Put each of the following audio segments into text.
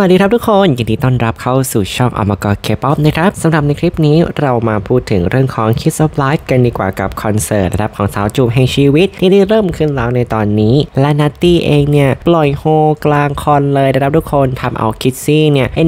สวัสดีครับทุกคนยินดีต้อนรับเข้าสู่ช่องอมกร K-POP นะครับสำหรับในคลิปนี้เรามาพูดถึงเรื่องของ Kiss of Life กันดีกว่ากับคอนเสิร์ตนะครับของสาวจูบแห่งชีวิตที่ได้เริ่มขึ้นแล้วในตอนนี้และนัตตี้เองเนี่ยปล่อยโฮกลางคอนเลยนะครับทุกคนทำเอาคิดซี่เนี่ยเอ็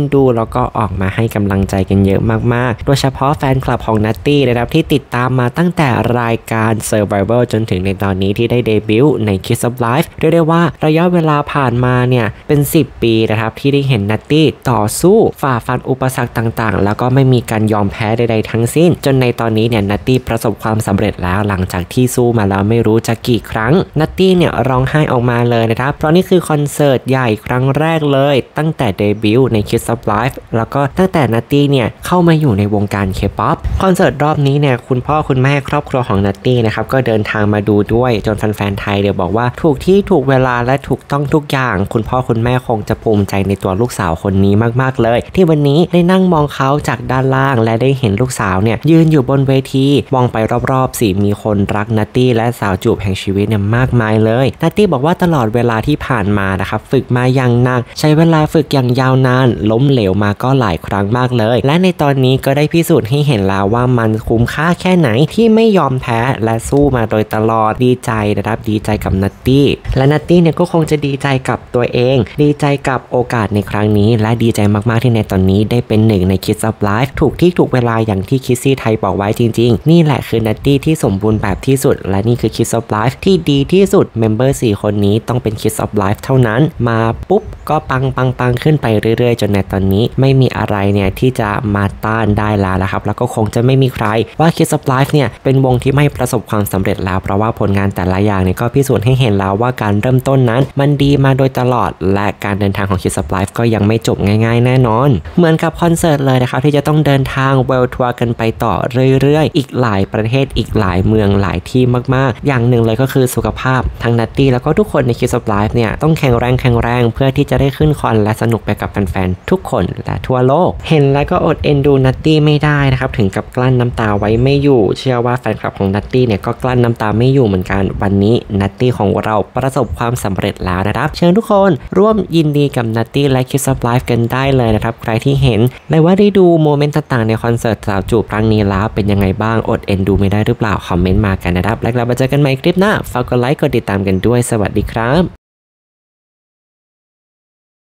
นดูแล้วก็ออกมาให้กำลังใจกันเยอะมากๆโดยเฉพาะแฟนคลับของนัตตี้นะครับที่ติดตามมาตั้งแต่รายการ Survivor จนถึงในตอนนี้ที่ได้เดบิวต์ใน Kiss of Life เรียกได้ว่าระยะเวลาผ่านมาเนี่ยเป็น10 ปีนะครับที่ได้เห็นนัตตี้ต่อสู้ฝ่าฟันอุปสรรคต่างๆแล้วก็ไม่มีการยอมแพ้ใดๆทั้งสิ้นจนในตอนนี้เนี่ยนัตตี้ประสบความสำเร็จแล้วหลังจากที่สู้มาแล้วไม่รู้จะกี่ครั้งนัตตี้เนี่ยร้องไห้ออกมาเลยนะครับเพราะนี่คือคอนเสิร์ตใหญ่ครั้งแรกเลยตั้งแต่เดบิวต์ใน Kiss of Life แล้วก็ตั้งแต่นัตตี้เนี่ยเข้ามาอยู่ในวงการ K-POP คอนเสิร์ตรอบนี้เนี่ยคุณพ่อคุณแม่ครอบครัวของนัตตี้นะครับก็เดินทางมาดูด้วยจนแฟนๆไทยเดี๋ยวบอกว่าถูกที่ถูกเวลาและถูกต้องทุกอย่างคุณพ่อคุณแม่คงจะภูมิใจในตัวลูกสาวคนนี้มากๆเลยที่วันนี้ได้นั่งมองเขาจากด้านล่างและได้เห็นลูกสาวเนี่ยยืนอยู่บนเวทีมองไปรอบๆสิมีคนรักนัตตี้และสาวจูบแห่งชีวิตเนี่ยมากมายเลยนัตตี้บอกว่าตลอดเวลาที่ผ่านมานะครับฝึกมาอย่างหนักใช้เวลาฝึกอย่างยาวนานล้มเหลวมาก็หลายครั้งมากเลยและในตอนนี้ก็ได้พิสูจน์ให้เห็นแล้วว่ามันคุ้มค่าแค่ไหนที่ไม่ยอมแพ้และสู้มาโดยตลอดดีใจนะครับดีใจกับนัตตี้และนัตตี้เนี่ยก็คงจะดีใจกับตัวเองดีใจกับโอกาสในครั้งนี้และดีใจมากๆที่ในตอนนี้ได้เป็นหนึ่งใน Kiss of Life ถูกที่ถูกเวลาอย่างที่คิสซี่ไทยบอกไว้จริงๆนี่แหละคือนัตตี้ที่สมบูรณ์แบบที่สุดและนี่คือ Kiss of Life ที่ดีที่สุดเมมเบอร์4คนนี้ต้องเป็น Kiss of Life เท่านั้นมาปุ๊บก็ปังขึ้นไปเรื่อยๆจนในตอนนี้ไม่มีอะไรเนี่ยที่จะมาต้านได้แล้วนะครับแล้วก็คงจะไม่มีใครว่า Kiss of Life เนี่ยเป็นวงที่ไม่ประสบความสำเร็จแล้วเพราะว่าผลงานแต่ละอย่างเนี่ยก็พิสูจน์ให้เห็นแล้วว่าการเริ่มต้นนั้นมันดีมาโดยตลอดและการเดินทางของ Kiss of Life ก็ยังไม่จบง่ายๆแน่นอนเหมือนกับคอนเสิร์ตเลยนะครับที่จะต้องเดินทางเวิลด์ทัวร์กันไปต่อเรื่อยๆอีกหลายประเทศอีกหลายเมืองหลายที่มากๆอย่างหนึ่งเลยก็คือสุขภาพทั้งนัตตี้แล้วก็ทุกคนใน Kiss of Life เนี่ยต้องแข็งแรงเพื่อที่จะได้ขึ้นคอนและสนุกไปกับแฟนๆทุกคนและทั่วโลกเห็นแล้วก็อดเอ็นดูนัตตี้ไม่ได้นะครับถึงกับกลั้นน้ำตาไว้ไม่อยู่เชื่อว่าแฟนคลับของนัตตี้เนี่ยก็กลั้นน้ำตาไม่อยู่เหมือนกันวันนี้นัตตี้ของเราประสบความสำเร็จแล้วนะครับเชิญทุกคนร่วมยินดีกับนัตตี้และ Kiss of Life กันได้เลยนะครับใครที่เห็นและว่าได้ดูโมเมนต์ต่างๆในคอนเสิร์ตสาวจูบครั้งนี้แล้วเป็นยังไงบ้างอดเอ็นดูไม่ได้หรือเปล่าคอมเมนต์มากันนะครับและกลับมาเจอกันใหม่คลิปหน้าฝากกดไลค์กดติดตามกันด้วยสวัสดีครับ